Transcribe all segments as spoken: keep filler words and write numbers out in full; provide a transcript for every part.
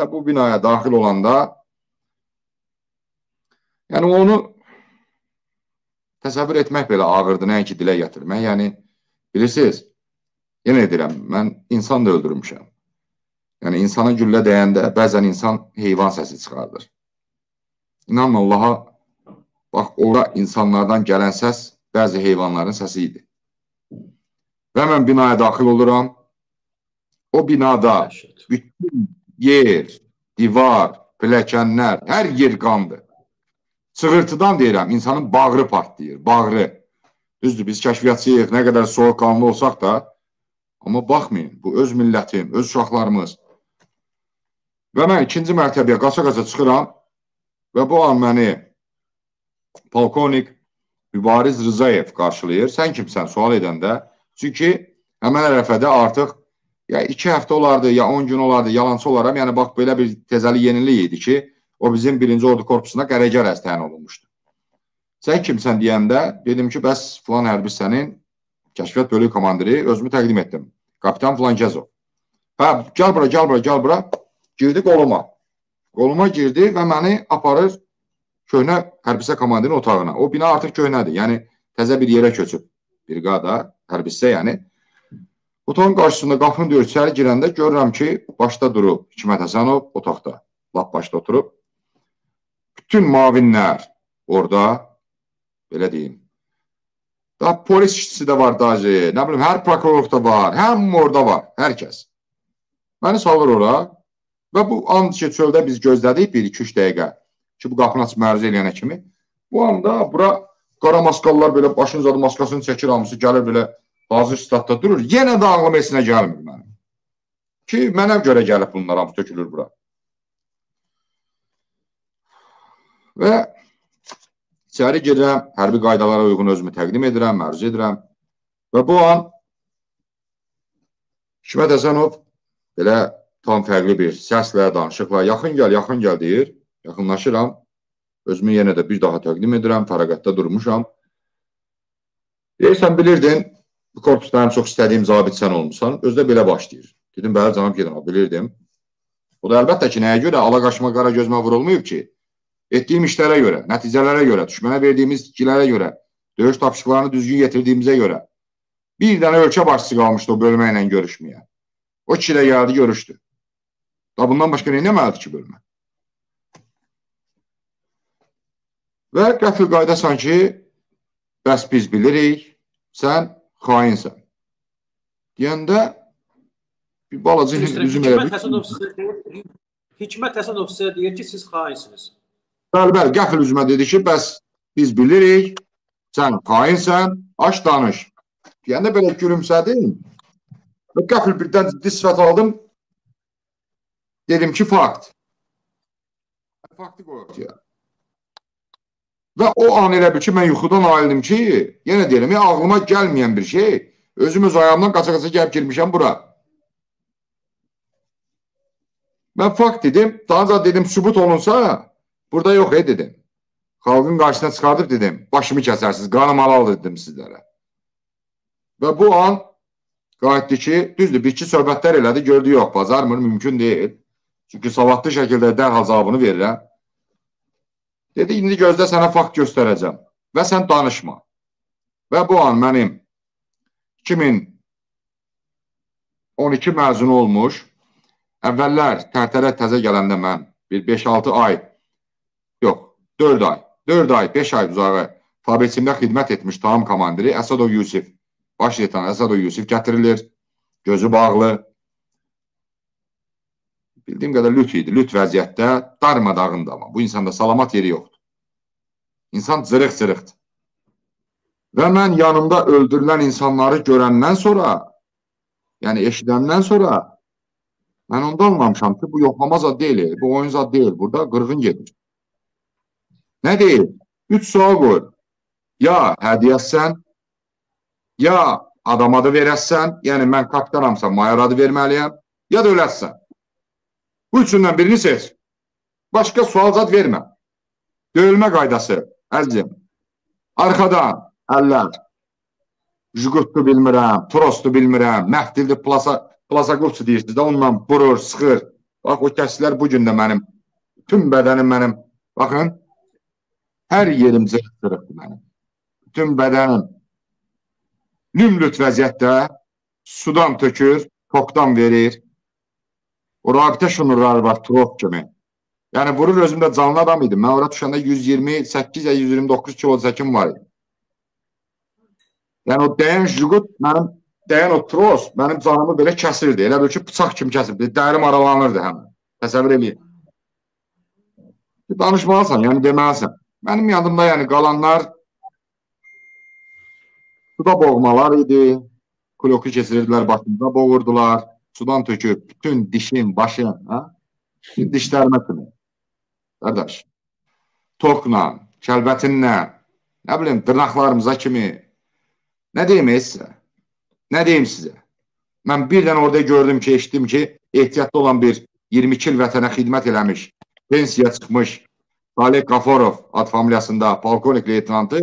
bu binaya daxil olanda, yəni onu təsəvvür etmək belə ağırdır, nəinki dilə gətirmək. Yəni, bilirsiniz, yenə deyirəm, mən insan da öldürmüşəm. Yəni, insana güllə dəyəndə bəzən insan heyvan səsi çıxardır. İnanın Allaha, bax, ora insanlardan gələn səs bəzi heyvanların səsi idi. Və mən binaya daxil oluram. O binada bütün yer, divar, pilləkənlər, hər yer qandır. Sığırtıdan deyirəm, insanın bağrı partlayır, bağrı. Düzdür, biz kəşfiyyatçıyıq, nə qədər soğuqqanlı olsaq da, amma baxmayın, bu öz millətim, öz uşaqlarımız. Və mən ikinci mərtəbəyə qaça-qaça çıxıram və bu an məni Polkovnik Mübariz Rızayev qarşılayır. Sən kimsən sual edəndə, çünki həmən ərəfədə artıq ya iki həftə olardı, ya on gün olardı, yalançı olaram. Yəni, bax, belə bir tezəli yenilik idi ki, o bizim birinci ordu korpusunda qərəgər əstəyin olunmuşdu. Sən kimsən deyəndə, dedim ki, bəs filan hərbi sənin kəşfiyyat bölüyü komandiri, özümü təqdim etdim. Kapitan Flankezov. Hə, gəl bura, gəl bura, gəl bura. Girdi qoluma. Qoluma girdi və məni aparır köhnə hərbisə komandirin otağına. O bina artıq köhnədir, yəni təzə bir yerə köçüb. Bir qada, hərbisə yəni. Otağın qarşısında qapını döyür, içəri girəndə görürəm ki, başda durub Hikmət Həsanov otaqda, lap başda oturub. Bütün mavinlər orada, belə deyim, daha polis işçisi də var, daci, nə bilim, hər prokurorluq da var, həm orada var, hər kəs. Məni salır ora və bu an ki, çöldə biz gözlədik bir iki üç dəqiqə ki, bu qapını açıb məruz eləyənə kimi. Bu anda bura qara maskallar belə başınıza da maskasını çəkir, hamısı gəlir belə hazır statda durur, yenə də ağlım etsinə gəlmir mənim. Ki, mənə görə gəlib bunlar, hamısı tökülür bura. Və içəri girirəm, hərbi qaydalara uyğun özümü təqdim edirəm, məruz edirəm. Və bu an Şümet Əsanov belə tam fərqli bir səslə, danışıqla yaxın gəl, yaxın gəl deyir, yaxınlaşıram. Özümü yenə də bir daha təqdim edirəm, fəraqətdə durmuşam. Deyirsən, bilirdin, bu korpusdan çox istədiyim zabit sən olmuşsan, özü də belə başlayır. Dedim, bəli, canım, gedin, bilirdim. O da əlbəttə ki, nəyə görə ala qaşma, qara gözmə vurulmayıb ki, etdiyim işlərə görə, nəticələrə görə, düşmənə verdiyimiz itkilərə görə, döyüş tapışıqlarını düzgün yetirdiyimizə görə bir dənə ölkə başçısı qalmışdı o bölmə ilə görüşməyə. O kişilə gəldi, görüşdü. Da bundan başqa nə eləməlidir ki, bölmə? Və qəfil qayda sanki, bəs biz bilirik, sən xainsən. Deyəndə, bir balacı üzüm elə bir... Hikmət Həsanov sizə deyir ki, siz xainsiniz. Bəli, bəli, qəfil üzümə dedi ki, bəs biz bilirik, sən xainsən, aç danış. Yəni, belə gülümsədim və qəfil birdən ciddi sifət aldım, dedim ki, fakt. Faktı qoyub, ya. Və o an elə bil ki, mən yuxudan ayıldım ki, yenə deyirəm, ya, ağlıma gəlməyən bir şey, özüm öz ayağımdan qaça-qaça gəlib girmişəm bura. Mən fakt dedim, daha da dedim, sübut olunsa, burada yox, ey dedim. Xalqın qarşısına çıxardıb dedim, başımı kəsərsiniz, qanım halal dedim sizlərə. Və bu an qayıtdı ki, düzdür, bir-iki söhbətlər elədi, gördü, yox, bazarmır, mümkün deyil. Çünki savadlı şəkildə dərhal cavabını verirəm. Dedi, indi gözlə sənə fakt göstərəcəm və sən danışma. Və bu an mənim iki min on iki məzun olmuş, əvvəllər tərtərə təzə gələndə mən bir beş altı ay, yox, dörd ay, dörd ay, beş ay uzağı fabrisimdə xidmət etmiş tam komandiri Əsədov Yusif, baş leytenant Əsədov Yusif gətirilir, gözü bağlı. Bildiyim qədər lüt idi, lüt vəziyyətdə, darmadağındı amma, bu insanda salamat yeri yoxdur. İnsan cırıq-cırıqdır. Və mən yanımda öldürülən insanları görəndən sonra, yəni eşidəndən sonra, mən onda anlamışam ki, bu yoxlama zad deyil, bu oyun zad deyil, burada qırğın gedir. Nə deyil? Üç sual qoy. Ya hədiyəsən, ya adam adı verəsən, yəni mən kapitanamsam, mayor adı verməliyəm, ya da öləsən. Bu üçündən birini seç. Başqa sual zad vermə. Döyülmə qaydası, əzizim. Arxadan, əllər. Jüqutdu bilmirəm, prostu bilmirəm, məhdildi plasa... Plasakovçu deyirsiniz də, onunla vurur, sıxır. Bax, o kəslər bugün də mənim, tüm bədənim mənim, baxın, hər yerim cırıq-cırıqdır mənim. Tüm bədənim lümlüt vəziyyətdə sudan tökür, tokdan verir. O rabitə şunurları var, trof kimi. Yəni, vurur, özümdə canlı adam idim. Mən oraya düşəndə yüz iyirmi səkkiz ya yüz iyirmi doqquz kilo zəkim var idi. Yəni, o dəyən jüqut, mənim dəyən o tros mənim canımı belə kəsirdi. Elə bil ki, bıçaq kimi kəsirdi. Dərim aralanırdı həmin. Təsəvvür edin. Danışmalısan, yəni deməlisən. Mənim yanımda yəni qalanlar suda boğmalar idi. Kloku kəsirdilər, başımıza boğurdular. Sudan töküb, bütün dişim, başım. Dişlərimə kimi. Qardaş, tokla, kəlbətinlə, nə bilim, dırnaqlarımıza kimi. Nə deyim sizə? Nə deyim sizə? Mən birdən orada gördüm ki, eşitdim ki, ehtiyatlı olan bir iyirmi iki il vətənə xidmət eləmiş, pensiya çıxmış Talıq Qafarov ad familiyasında polkovnik leytenantı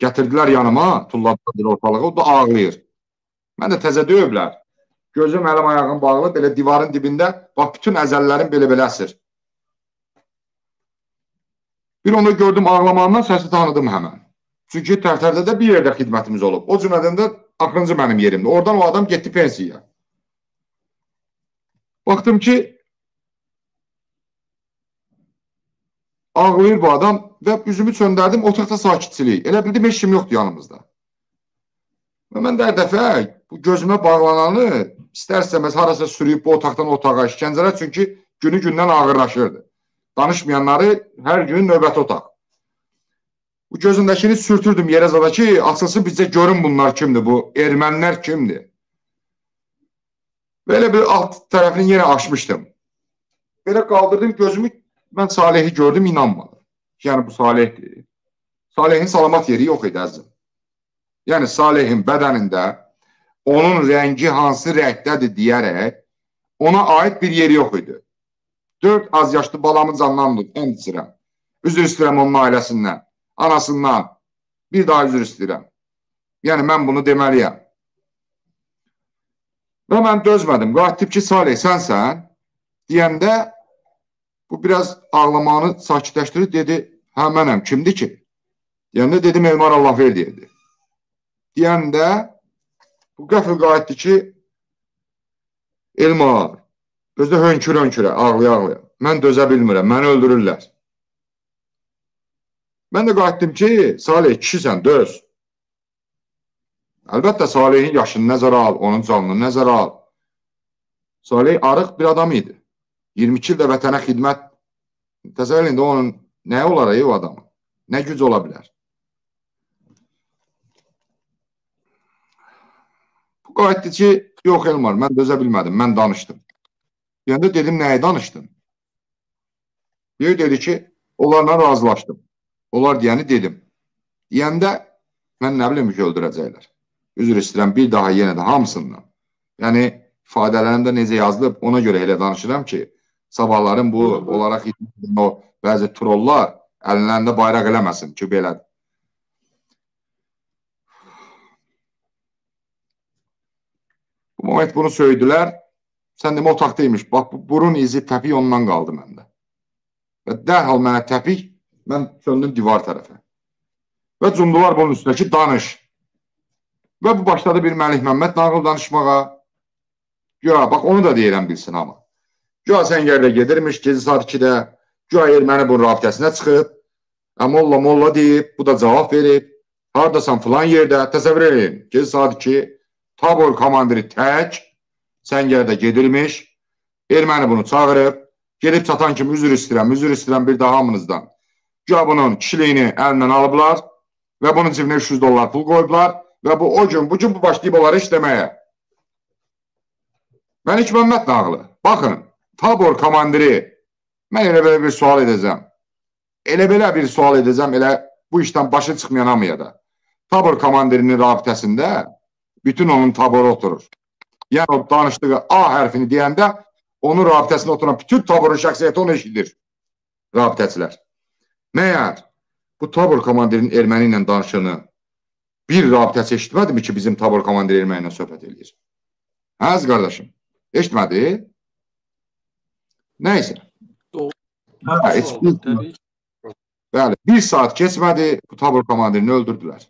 gətirdilər yanıma, tullandılar ortalığı, o da ağlayır. Mən də təzə döyüblər. Gözüm, əlim, ayağım bağlı, belə divarın dibində, bax, bütün əzəllərim belə-belə əsir. Bir onda gördüm ağlamağından səsi tanıdım həmən. Çünki tərtərdə də bir yerdə xidmətimiz olub. O cümlədən də axırıncı mənim yerimdir. Oradan o adam getdi pensiyaya. Baxdım ki, ağlayır bu adam və üzümü çöndərdim, otaqda sakitçilik. Elə bildim, heç kim yoxdur yanımızda. Və mən də hər dəfə bu gözümə bağlananı İstər-istəməz harasa sürüyüb bu otaqdan otağa işkəncələr, çünki günü-gündən ağırlaşırdı. Danışmayanları hər gün növbət otaq. Bu gözündəkini sürtürdüm yerə zada ki, açılsın bizə görün bunlar kimdir, bu ermənlər kimdir. Belə bir alt tərəfini yenə açmışdım. Belə qaldırdım gözümü, mən Salih'i gördüm, inanmadım. Yəni, bu Salih'dir. Salih'in salamat yeri yox idi əzim. Yəni, Salih'in bədənində onun rəngi hansı rəngdədir deyərək, ona aid bir yeri yox idi. Dörd az yaşlı balamı canlandım, ən içirəm. Üzr istəyirəm onun ailəsindən, anasından. Bir daha üzr istəyirəm. Yəni, mən bunu deməliyəm. Və mən dözmədim. Qayıtdım ki, Salih, sənsən, deyəndə bu biraz ağlamanı sakitləşdirir, dedi, hə, mənəm, kimdir ki? Deyəndə dedim, Elmar Allahver deyirdi. Deyəndə bu qəfil qayıtdı ki, Elmar, özü də hönkür-hönkürə, ağlaya-ağlaya, mən dözə bilmirəm, məni öldürürlər. Mən də qayıtdım ki, Salih, kişisən, döz. Əlbəttə, Salihin yaşını nəzərə al, onun canını nəzərə al. Salih arıq bir adam idi. iyirmi iki ildə vətənə xidmət, təsəvvür edin, onun nə olar o adamın, nə güc ola bilər? Qayıtdı ki, yox Elmar, mən dözə bilmədim, mən danışdım. Yəni, dedim, nəyə danışdın? Deyir, dedi ki, onlarla razılaşdım. Onlar deyəni dedim. Deyəndə, mən nə bilim ki, öldürəcəklər. Üzr istəyirəm, bir daha yenə də hamısından. Yəni, ifadələrimdə necə yazılıb, ona görə elə danışıram ki, sabahların bu, olaraq o bəzi trollar əllərində bayraq eləməsin ki, belədir. Bu moment bunu söydülər, sən demə otaqdaymış, bax, burun izi təpik ondan qaldı məndə. Və dərhal mənə təpik, mən söndüm divar tərəfə. Və cumdular bunun üstündəki danış. Və bu başladı bir Məlik Məmməd nağıl danışmağa. Güya, bax, onu da deyirəm bilsin amma. Güya səngərdə gedirmiş, gecə saat ikidə, güya erməni bunun rabitəsinə çıxıb, əmolla molla deyib, bu da cavab verib, haradasan filan yerdə, təsəvvür edin, gecə saat iki, tabor komandiri tək, səngərdə gedilmiş, erməni bunu çağırıb, gelib çatan kimi üzr istəyirəm, üzr istəyirəm bir daha hamınızdan. Güya bunun kişiliyini əlindən alıblar və bunun cibinə üç yüz dollar pul qoyublar və bu, o gün, bugün bu başlayıb onları işləməyə. Mən Hikmət Məmməd nağılı. Baxın, tabor komandiri, mən elə belə bir sual edəcəm. Elə belə bir sual edəcəm, elə bu işdən başı çıxmayan hamıya da. Tabor komandirinin rabitəsində bütün onun taboru oturur. Yəni, o danışdığı A hərfini deyəndə, onun rabitəsində oturan bütün taborun şəxsiyyəti onu eşidir, rabitəçilər. Məyər, bu tabor komandirinin erməni ilə danışığını bir rabitəçi eşitmədimi ki, bizim tabor komandiri erməni ilə söhbət edir? Həz, qardaşım, eşitmədi? Neyse. Doğru. Ha, hiç, doğru. Bir saat geçmedi, bu tabur komandirini öldürdüler.